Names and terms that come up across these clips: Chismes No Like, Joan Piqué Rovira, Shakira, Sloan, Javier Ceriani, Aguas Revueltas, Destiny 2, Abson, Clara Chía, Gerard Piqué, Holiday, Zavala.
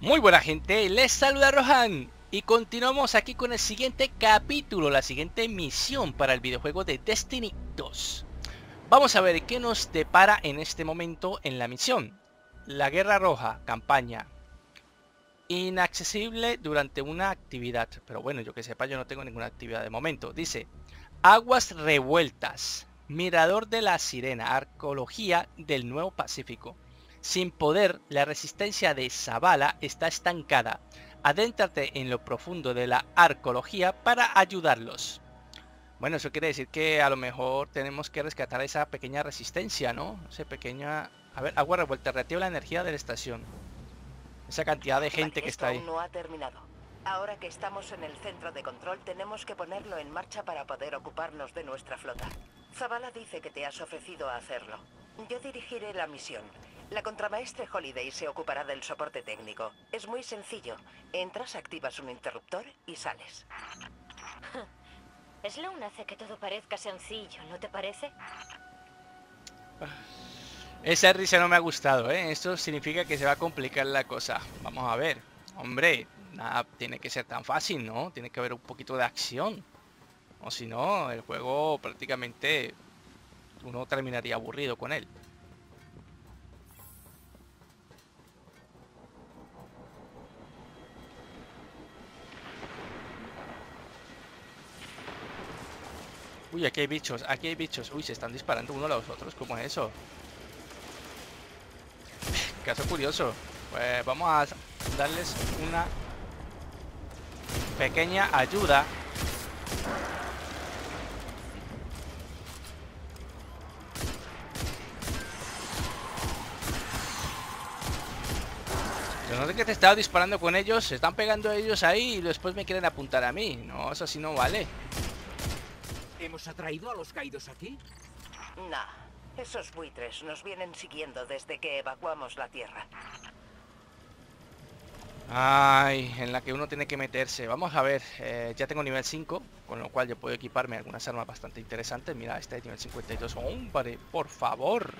Muy buena gente, les saluda Rohan y continuamos aquí con el siguiente capítulo, la siguiente misión para el videojuego de Destiny 2. Vamos a ver qué nos depara en este momento en la misión. La Guerra Roja, campaña. Inaccesible durante una actividad, pero bueno, yo que sepa, yo no tengo ninguna actividad de momento. Dice, Aguas Revueltas, Mirador de la Sirena, Arqueología del Nuevo Pacífico. Sin poder, la resistencia de Zavala está estancada. Adéntrate en lo profundo de la arqueología para ayudarlos. Bueno, eso quiere decir que a lo mejor tenemos que rescatar esa pequeña resistencia, ¿no? Esa pequeña... A ver, agua revuelta, reactiva la energía de la estación. Esa cantidad de gente que está ahí. No ha terminado. Ahora que estamos en el centro de control, tenemos que ponerlo en marcha para poder ocuparnos de nuestra flota. Zavala dice que te has ofrecido a hacerlo. Yo dirigiré la misión. La contramaestre Holiday se ocupará del soporte técnico. Es muy sencillo. Entras, activas un interruptor y sales. Sloan hace que todo parezca sencillo, ¿no te parece? Esa risa no me ha gustado, ¿eh? Esto significa que se va a complicar la cosa. Vamos a ver. Hombre, nada tiene que ser tan fácil, ¿no? Tiene que haber un poquito de acción. O si no, el juego prácticamente uno terminaría aburrido con él. Uy, aquí hay bichos, aquí hay bichos. Uy, se están disparando uno a los otros, ¿cómo es eso? Caso curioso. Pues vamos a darles una pequeña ayuda. Yo no sé qué te estaba disparando con ellos, se están pegando ellos ahí y después me quieren apuntar a mí. No, eso sí no vale. ¿Hemos atraído a los caídos aquí? Nah, esos buitres nos vienen siguiendo desde que evacuamos la tierra. Ay, en la que uno tiene que meterse. Vamos a ver, ya tengo nivel 5, con lo cual yo puedo equiparme algunas armas bastante interesantes. Mira, este es nivel 52. ¡Hombre, por favor!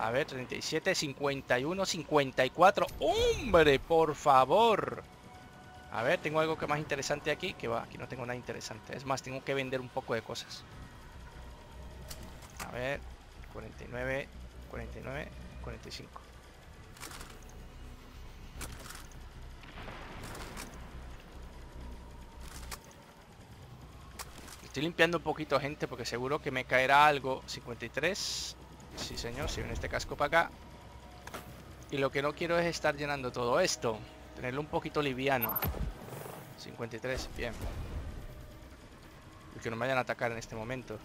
A ver, 37, 51, 54. ¡Hombre, por favor! A ver, tengo algo que más interesante aquí. Que va, aquí no tengo nada interesante. Es más, tengo que vender un poco de cosas. A ver, 49, 49, 45. Estoy limpiando un poquito, gente, porque seguro que me caerá algo. 53. Sí, señor, si viene este casco para acá. Y lo que no quiero es estar llenando todo esto. Tenerlo un poquito liviano. 53, bien. Y que no me vayan a atacar en este momento.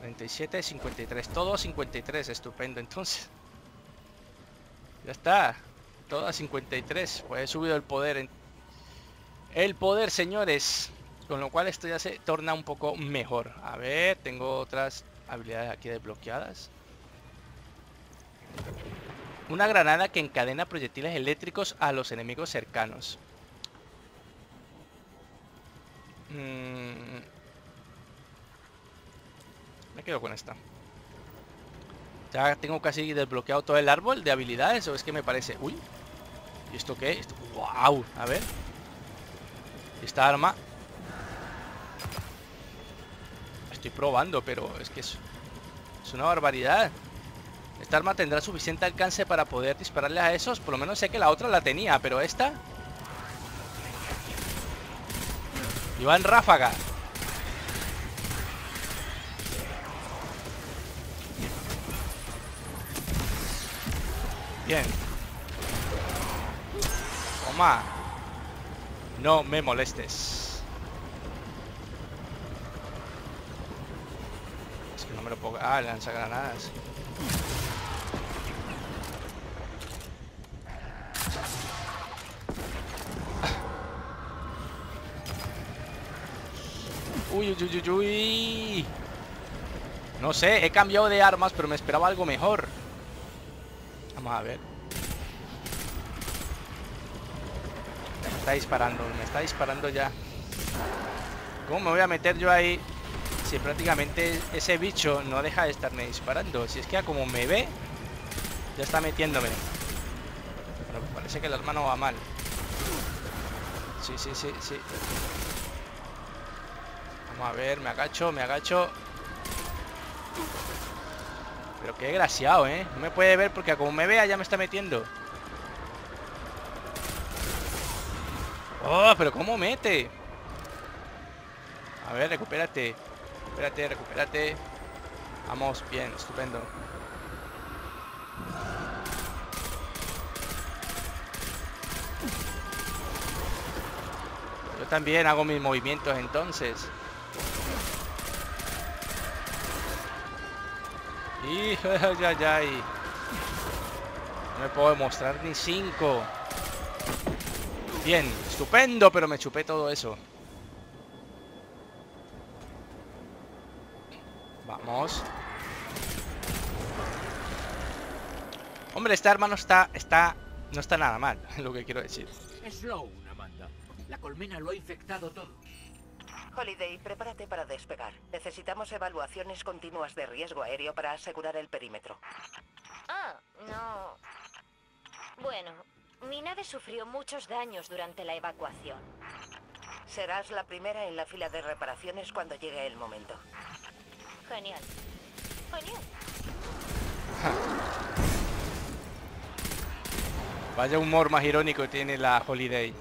37, 53. Todo 53, estupendo. Entonces, ya está. Todo a 53. Pues he subido el poder. El poder, señores. Con lo cual esto ya se torna un poco mejor. A ver, tengo otras habilidades aquí desbloqueadas. Una granada que encadena proyectiles eléctricos a los enemigos cercanos. Me quedo con esta. Ya tengo casi desbloqueado todo el árbol de habilidades, o es que me parece... Uy, ¿y esto qué? Esto... ¡Wow! A ver. Esta arma... Estoy probando, pero es que es una barbaridad. Esta arma tendrá suficiente alcance para poder dispararle a esos. Por lo menos sé que la otra la tenía, pero esta... Iba en ráfaga. Bien. Toma. No me molestes. Es que no me lo puedo... Ah, lanzagranadas. Uy, uy, uy, uy. No sé, he cambiado de armas, pero me esperaba algo mejor. Vamos a ver. Me está disparando ya. ¿Cómo me voy a meter yo ahí? Si prácticamente ese bicho no deja de estarme disparando. Si es que como me ve, ya está metiéndome. Pensé que el arma no va mal. Sí. Vamos a ver, me agacho. Pero qué desgraciado, ¿eh? No me puede ver porque como me vea ya me está metiendo. ¡Oh! Pero ¿cómo mete? A ver, recupérate. Recupérate. Vamos, bien, estupendo. Yo también hago mis movimientos entonces. Hijo de ay. No me puedo mostrar ni 5. Bien, estupendo, pero me chupé todo eso. Vamos. Hombre, esta arma no está nada mal, es lo que quiero decir. Sloan, Amanda. La colmena lo ha infectado todo. Holiday, prepárate para despegar. Necesitamos evaluaciones continuas de riesgo aéreo para asegurar el perímetro. Ah, no. Bueno, mi nave sufrió muchos daños durante la evacuación. Serás la primera en la fila de reparaciones cuando llegue el momento. Genial. Vaya humor más irónico tiene la Holiday.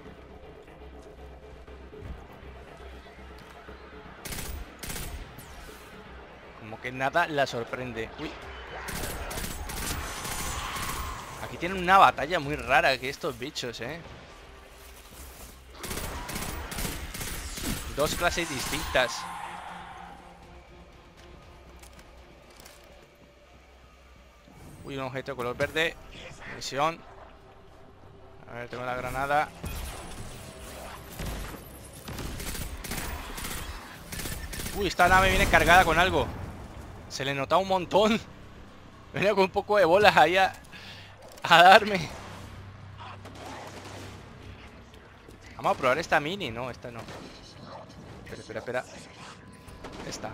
Como que nada la sorprende. Uy. Aquí tienen una batalla muy rara que estos bichos, ¿eh? Dos clases distintas. Uy, un objeto de color verde. Misión. A ver, tengo la granada. Uy, esta nave viene cargada con algo. Se le nota un montón. Viene con un poco de bolas ahí a darme. Vamos a probar esta mini. No, esta no. Espera. Esta.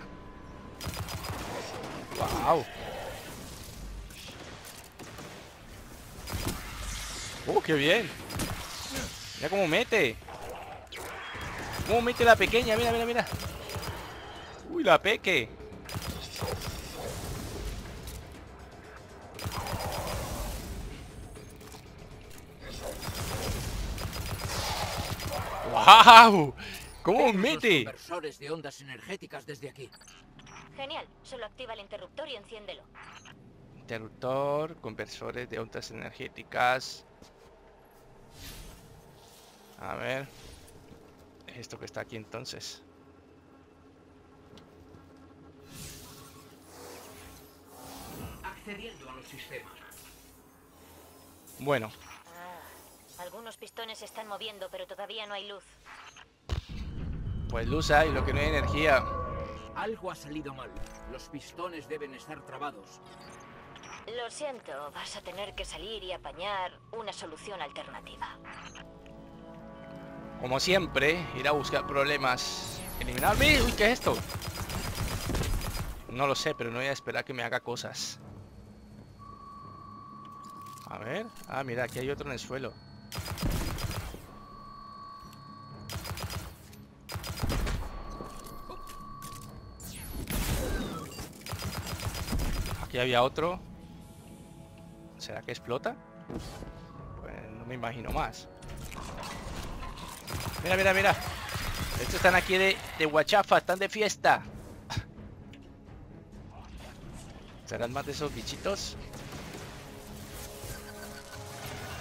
Wow. Qué bien. Mira cómo mete. Cómo mete la pequeña. Mira. Uy, la peque. ¡Wow! ¿Cómo mete? Conversores de ondas energéticas desde aquí. Genial. Solo activa el interruptor y enciéndelo. Interruptor, conversores de ondas energéticas. A ver, es esto que está aquí entonces. Accediendo a los sistemas. Bueno. Ah, algunos pistones se están moviendo, pero todavía no hay luz. Pues luz hay, lo que no hay energía. Algo ha salido mal. Los pistones deben estar trabados. Lo siento, vas a tener que salir y apañar una solución alternativa. Como siempre, ir a buscar problemas. Eliminarme. Uy, ¿qué es esto? No lo sé, pero no voy a esperar que me haga cosas. A ver. Ah, mira, aquí hay otro en el suelo. Aquí había otro. ¿Será que explota? Pues no me imagino más. Mira. Estos están aquí de guachafa, están de fiesta. ¿Serán más de esos bichitos?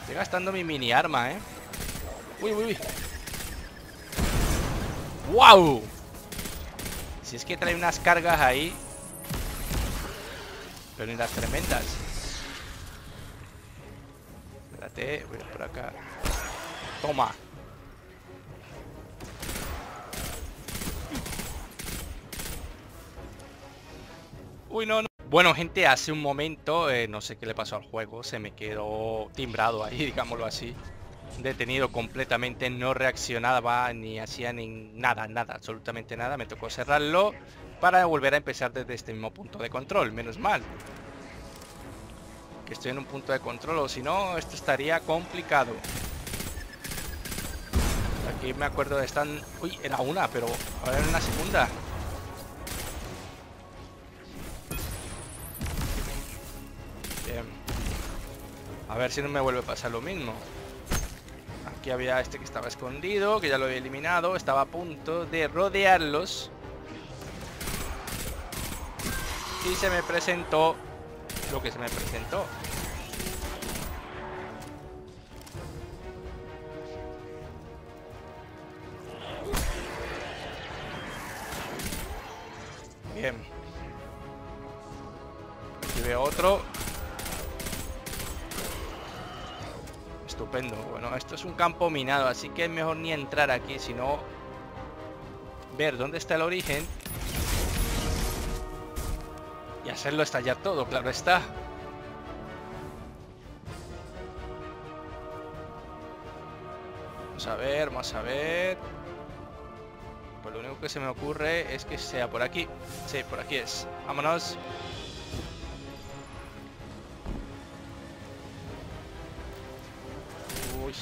Estoy gastando mi mini arma, ¿eh? Uy. ¡Wow! Si es que trae unas cargas ahí. Pero en las tremendas. Espérate, voy por acá. Toma. Uy, no. Bueno, gente, hace un momento, no sé qué le pasó al juego, se me quedó timbrado ahí, digámoslo así. Detenido completamente, no reaccionaba ni hacía nada, absolutamente nada. Me tocó cerrarlo para volver a empezar desde este mismo punto de control, menos mal. que estoy en un punto de control, o si no, esto estaría complicado. Aquí me acuerdo de están... Uy, era una, pero ahora era una segunda. Bien. A ver si no me vuelve a pasar lo mismo. Aquí había este que estaba escondido, que ya lo había eliminado. Estaba a punto de rodearlos. Y se me presentó lo que se me presentó. Bien. Aquí veo otro. Estupendo. Bueno, esto es un campo minado, así que es mejor ni entrar aquí, sino ver dónde está el origen. Y hacerlo estallar todo, claro está. Vamos a ver, vamos a ver. Pues lo único que se me ocurre es que sea por aquí. Sí, por aquí es. Vámonos. Uy.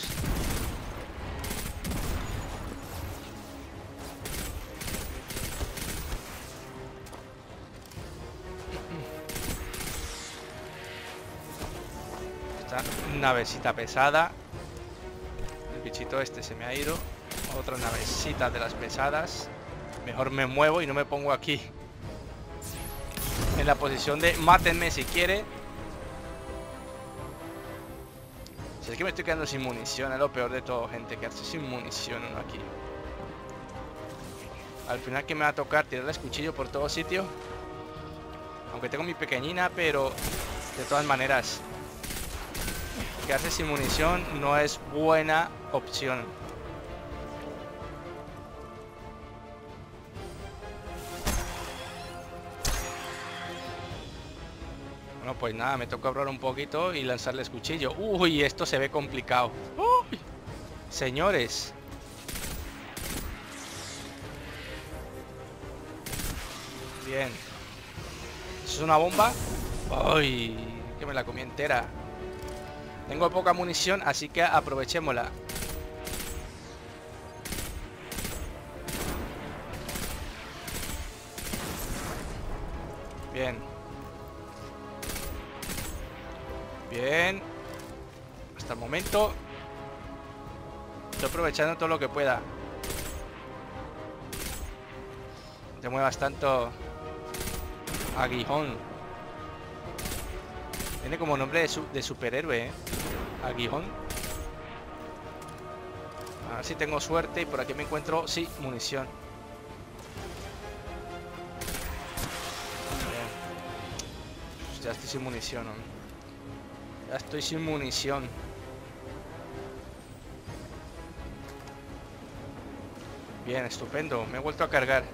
Está una navecita pesada. El bichito este se me ha ido. Otra navecita de las pesadas. Mejor me muevo y no me pongo aquí en la posición de mátenme si quiere. Si es que me estoy quedando sin munición, es lo peor de todo, gente, quedarse sin munición uno aquí. Al final que me va a tocar tirarle el cuchillo por todo sitio. Aunque tengo mi pequeñina, pero de todas maneras, quedarse sin munición no es buena opción. Bueno, pues nada, me toca ahorrar un poquito y lanzarles cuchillo. Uy, esto se ve complicado. Uy, señores. Bien. ¿Es una bomba? Uy, que me la comí entera. Tengo poca munición, así que aprovechémosla. Bien. Bien. Hasta el momento estoy aprovechando todo lo que pueda. No te muevas tanto, aguijón. Tiene como nombre de superhéroe, ¿eh? Aguijón. A ver si tengo suerte y por aquí me encuentro, sí, munición. Bien. Ya estoy sin munición, ¿no? Ya estoy sin munición. Bien, estupendo. Me he vuelto a cargar.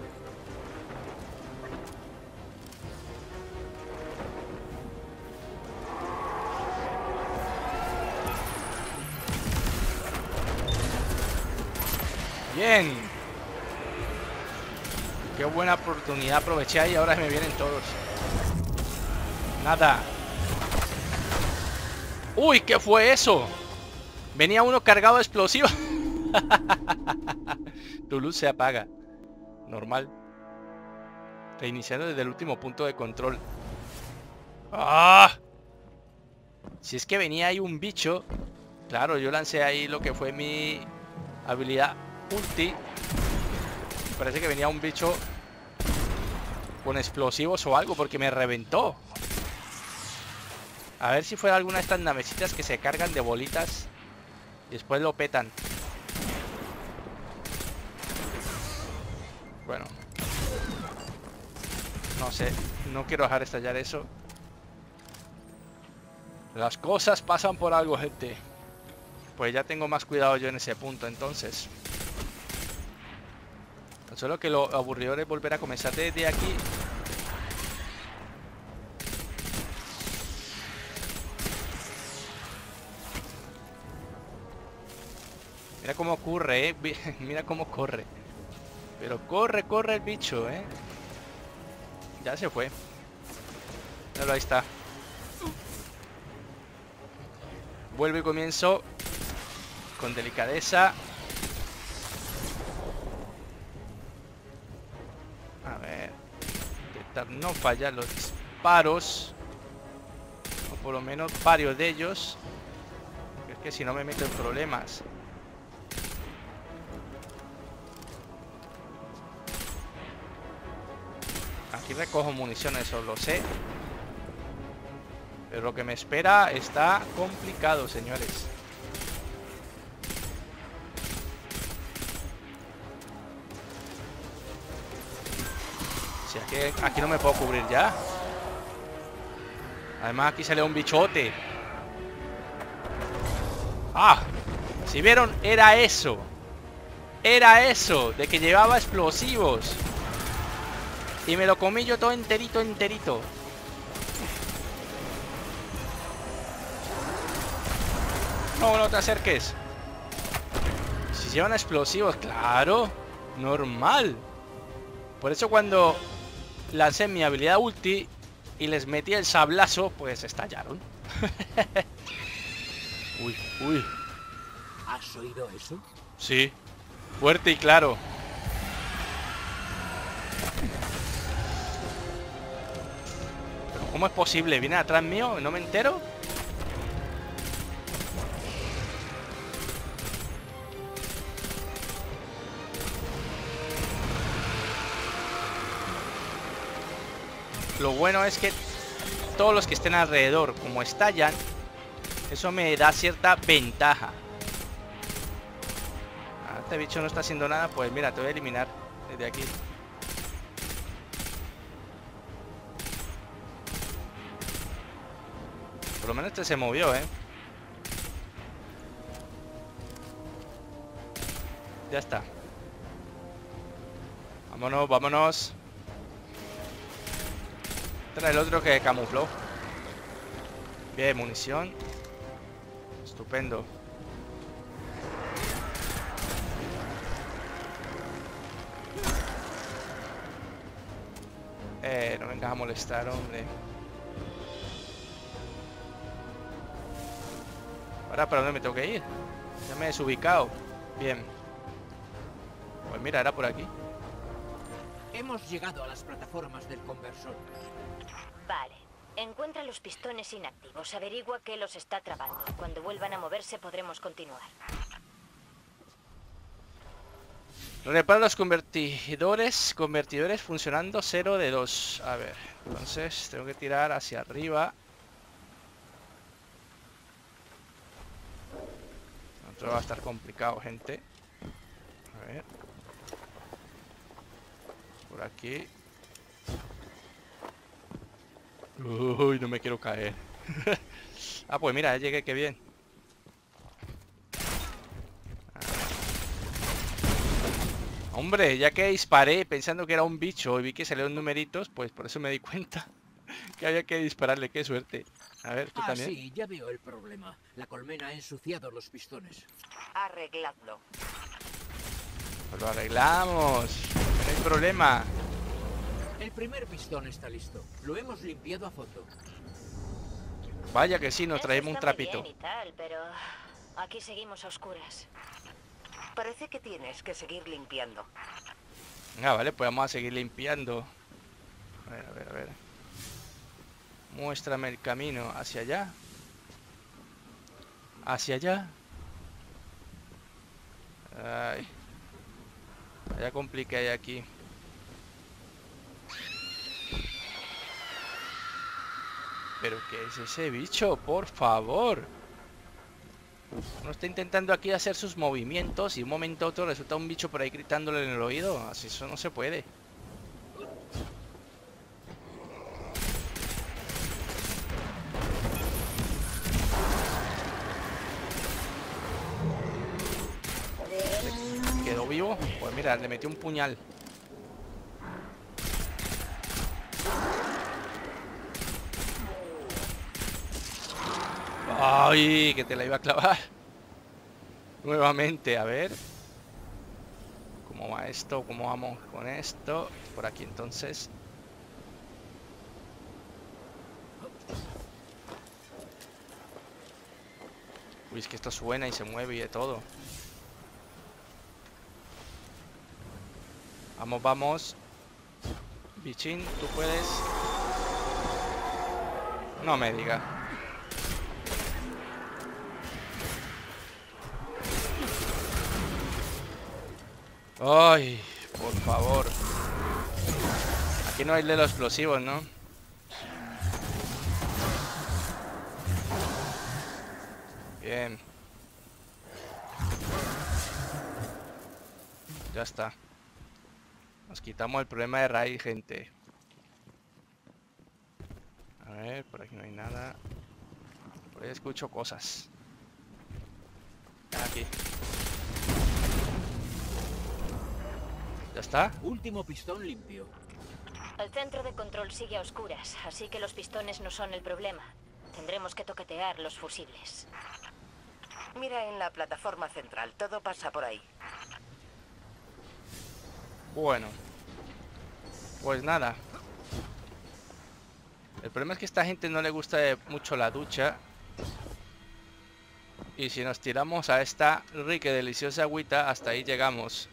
Bien. Qué buena oportunidad aproveché ahí. Ahora me vienen todos. Nada. ¡Uy! ¿Qué fue eso? Venía uno cargado de explosivos. Tu luz se apaga. Normal. Reiniciando desde el último punto de control. ¡Ah! Si es que venía ahí un bicho. Claro, yo lancé ahí lo que fue mi habilidad ulti. Parece que venía un bicho con explosivos o algo, porque me reventó. A ver si fuera alguna de estas navecitas que se cargan de bolitas y después lo petan. Bueno, no sé, no quiero dejar estallar eso. Las cosas pasan por algo, gente. Pues ya tengo más cuidado yo en ese punto, entonces. Tan solo que lo aburrido es volver a comenzar desde aquí. Mira cómo ocurre, ¿eh? Mira cómo corre. Pero corre, corre el bicho, ¿eh? Ya se fue. Pero ahí está. Vuelvo y comienzo con delicadeza. A ver, intentar no fallar los disparos, o por lo menos varios de ellos. Es que si no me meto en problemas. Aquí recojo municiones, eso lo sé. Pero lo que me espera está complicado, señores. Si aquí no me puedo cubrir ya. Además aquí salió un bichote. Ah, si vieron, era eso. Era eso, de que llevaba explosivos. Y me lo comí yo todo enterito, enterito. No, no te acerques. Si llevan explosivos, claro, normal. Por eso cuando lancé mi habilidad ulti y les metí el sablazo, pues estallaron. Uy, uy. ¿Has oído eso? Sí, fuerte y claro. ¿Pero cómo es posible? ¿Viene atrás mío? ¿No me entero? Lo bueno es que todos los que estén alrededor, como estallan, eso me da cierta ventaja. Ah, este bicho no está haciendo nada, pues mira, te voy a eliminar desde aquí. Por lo menos este se movió, ¿eh? Ya está. Vámonos, vámonos. Trae el otro que camufló. Bien, munición. Estupendo. No vengas a molestar, hombre. Ahora, ¿para dónde me tengo que ir? Ya me he desubicado. Bien. Pues mira, era por aquí. Hemos llegado a las plataformas del conversor. Vale. Encuentra los pistones inactivos. Averigua qué los está trabando. Cuando vuelvan a moverse podremos continuar. Repara los convertidores. Convertidores funcionando 0 de 2. A ver. Entonces tengo que tirar hacia arriba. Otro va a estar complicado, gente. A ver. Por aquí. Uy, no me quiero caer. Ah, pues mira, llegué, qué bien. Hombre, ya que disparé pensando que era un bicho y vi que salieron numeritos, pues por eso me di cuenta que había que dispararle, qué suerte. A ver, tú también. Sí, ya veo el problema. La colmena ha ensuciado los pistones. Arregladlo. Pues lo arreglamos. No hay problema. El primer pistón está listo. Lo hemos limpiado a fondo. Vaya que sí, nos traemos un trapito. Y tal, pero aquí seguimos a oscuras. Parece que tienes que seguir limpiando. Ah, vale, pues vamos a seguir limpiando. A ver, a ver, a ver. Muéstrame el camino hacia allá. Hacia allá. Ay. Vaya complique hay aquí. ¿Pero qué es ese bicho? Por favor. Uno está intentando aquí hacer sus movimientos y de un momento a otro resulta un bicho por ahí gritándole en el oído. Así eso no se puede. ¿Quedó vivo? Pues mira, le metió un puñal. ¡Ay! Que te la iba a clavar. Nuevamente, a ver. ¿Cómo va esto? ¿Cómo vamos con esto? Por aquí entonces. Uy, es que esto suena y se mueve y de todo. Vamos, vamos. Bichín, tú puedes. No me diga. Ay, por favor. Aquí no hay de los explosivos, ¿no? Bien. Ya está. Nos quitamos el problema de raíz, gente. A ver, por aquí no hay nada. Por ahí escucho cosas. Aquí. ¿Ya está? Último pistón limpio. El centro de control sigue a oscuras, así que los pistones no son el problema. Tendremos que toquetear los fusibles. Mira en la plataforma central, todo pasa por ahí. Bueno, pues nada. El problema es que a esta gente no le gusta mucho la ducha. Y si nos tiramos a esta rica y deliciosa agüita, hasta ahí llegamos.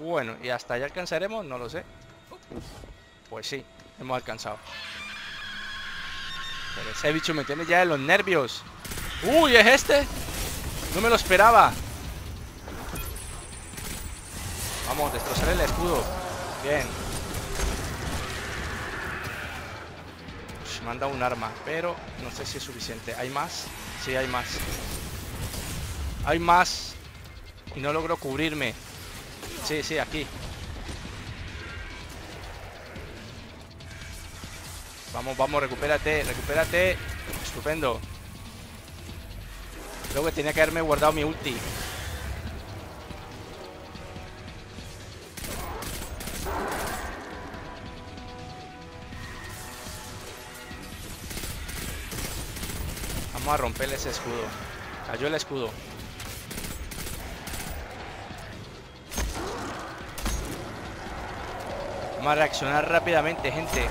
Bueno, ¿y hasta allá alcanzaremos? No lo sé. Pues sí, hemos alcanzado. Pero ese bicho me tiene ya de los nervios. ¡Uy, es este! No me lo esperaba. Vamos, destrozar el escudo. Bien. Uf, me han dado un arma, pero no sé si es suficiente. ¿Hay más? Sí, hay más. Hay más. Y no logro cubrirme. Sí, sí, aquí. Vamos, vamos, recupérate, recupérate. Estupendo. Creo que tenía que haberme guardado mi ulti. Vamos a romperle ese escudo. Cayó el escudo. Vamos a reaccionar rápidamente, gente.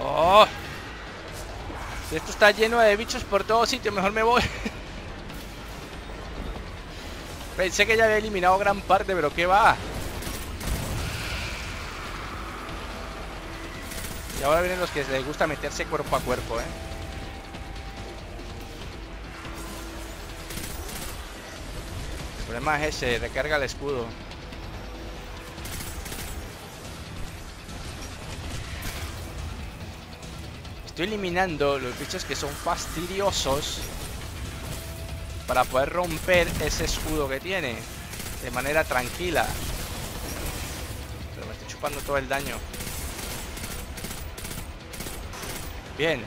¡Oh! Esto está lleno de bichos por todos sitios, mejor me voy. Pensé que ya había eliminado gran parte, pero ¿qué va? Y ahora vienen los que les gusta meterse cuerpo a cuerpo, ¿eh? El problema es ese, recarga el escudo. Estoy eliminando los bichos que son fastidiosos para poder romper ese escudo que tiene de manera tranquila. Pero me estoy chupando todo el daño. Bien.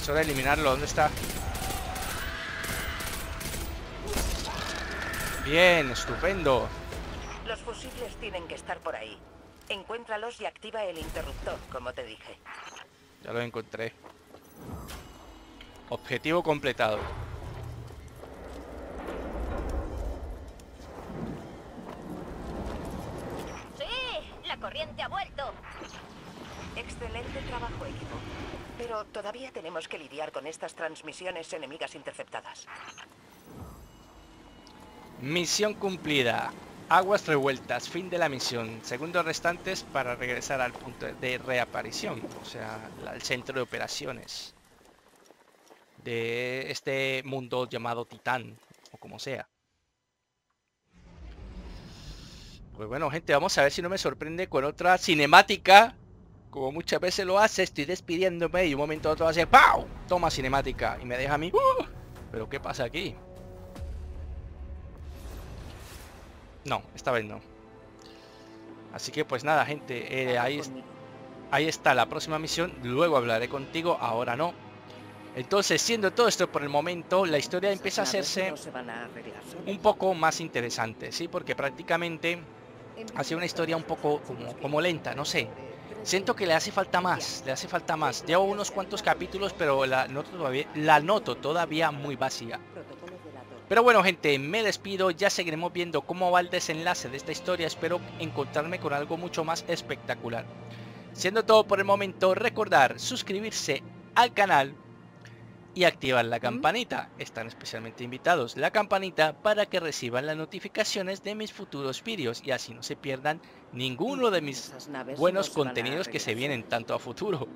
Es hora de eliminarlo. ¿Dónde está? Bien, estupendo. Los fusibles tienen que estar por ahí. Encuéntralos y activa el interruptor, como te dije. Ya lo encontré. Objetivo completado. ¡Sí! ¡La corriente ha vuelto! Excelente trabajo, equipo. Pero todavía tenemos que lidiar con estas transmisiones enemigas interceptadas. Misión cumplida. Aguas Revueltas, fin de la misión. Segundos restantes para regresar al punto de reaparición, o sea, al centro de operaciones de este mundo llamado Titán, o como sea. Pues bueno, gente, vamos a ver si no me sorprende con otra cinemática, como muchas veces lo hace. Estoy despidiéndome y un momento a otro hace ¡pau! Toma cinemática, y me deja a mí ¿pero qué pasa aquí? No, esta vez no. Así que pues nada, gente, ahí está la próxima misión. Luego hablaré contigo, ahora no. Entonces, siendo todo esto por el momento, la historia empieza a hacerse un poco más interesante, ¿sí? Porque prácticamente ha sido una historia un poco como lenta, no sé. Siento que le hace falta más, le hace falta más. Llevo unos cuantos capítulos, pero la noto todavía muy vacía. Pero bueno, gente, me despido, ya seguiremos viendo cómo va el desenlace de esta historia, espero encontrarme con algo mucho más espectacular. Siendo todo por el momento, recordar suscribirse al canal y activar la campanita, están especialmente invitados la campanita para que reciban las notificaciones de mis futuros vídeos y así no se pierdan ninguno de mis buenos contenidos que se vienen tanto a futuro.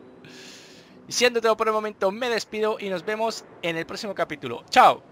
Siendo todo por el momento, me despido y nos vemos en el próximo capítulo. ¡Chao!